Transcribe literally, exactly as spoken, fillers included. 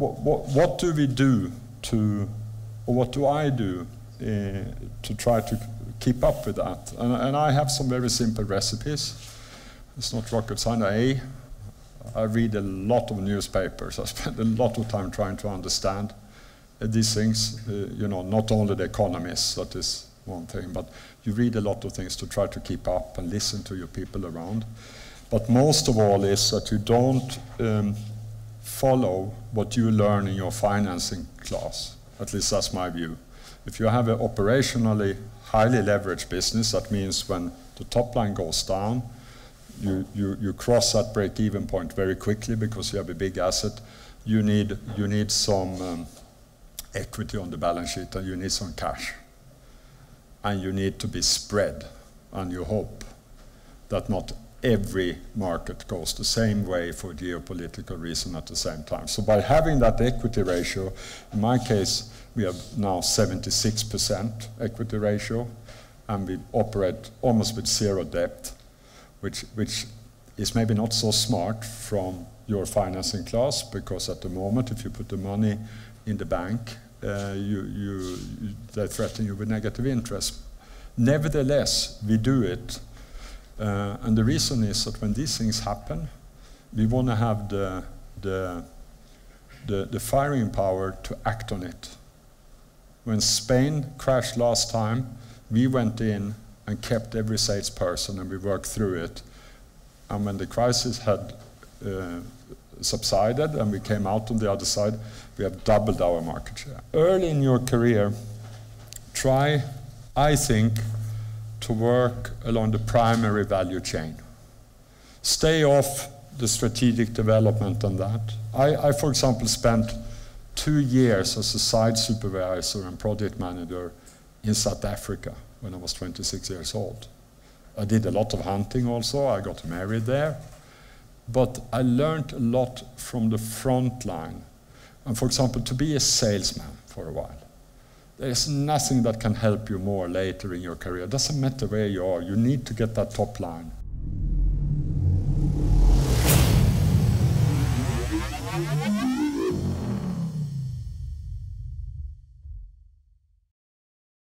what, what, what do we do to, or what do I do uh, to try to keep up with that? And, and I have some very simple recipes. It's not rocket science. I read a lot of newspapers. I spend a lot of time trying to understand uh, these things. Uh, you know, not only The Economist, that is one thing, but you read a lot of things to try to keep up and listen to your people around. But most of all is that you don't um, follow what you learn in your financing class. At least that's my view. If you have an operationally highly leveraged business, that means when the top line goes down, you, you, you cross that break-even point very quickly because you have a big asset. You need, you need some um, equity on the balance sheet, and you need some cash. And you need to be spread, and you hope that not every market goes the same way for geopolitical reason at the same time. So by having that equity ratio, in my case, we have now seventy-six percent equity ratio, and we operate almost with zero debt, which, which is maybe not so smart from your financing class, because at the moment, if you put the money in the bank, uh, you, you, they threaten you with negative interest. Nevertheless, we do it. Uh, and the reason is that when these things happen, we want to have the, the, the, the firing power to act on it. When Spain crashed last time, we went in and kept every salesperson, and we worked through it. And when the crisis had uh, subsided and we came out on the other side, we have doubled our market share. Early in your career, try, I think, to work along the primary value chain. Stay off the strategic development and that. I, I, for example, spent two years as a site supervisor and project manager in South Africa when I was twenty-six years old. I did a lot of hunting also. I got married there. But I learned a lot from the front line. And for example, to be a salesman for a while, there's nothing that can help you more later in your career. It doesn't matter where you are. You need to get that top line.